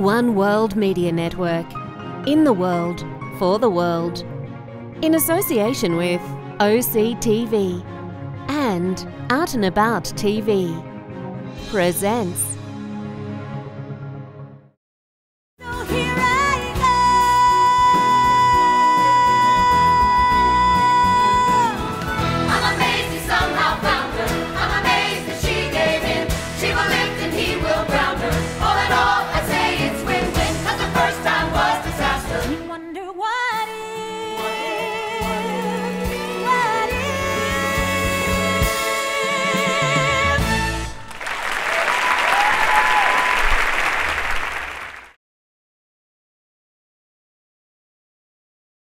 One World Media Network. In the world, for the world. In association with OCTV and Out and About TV presents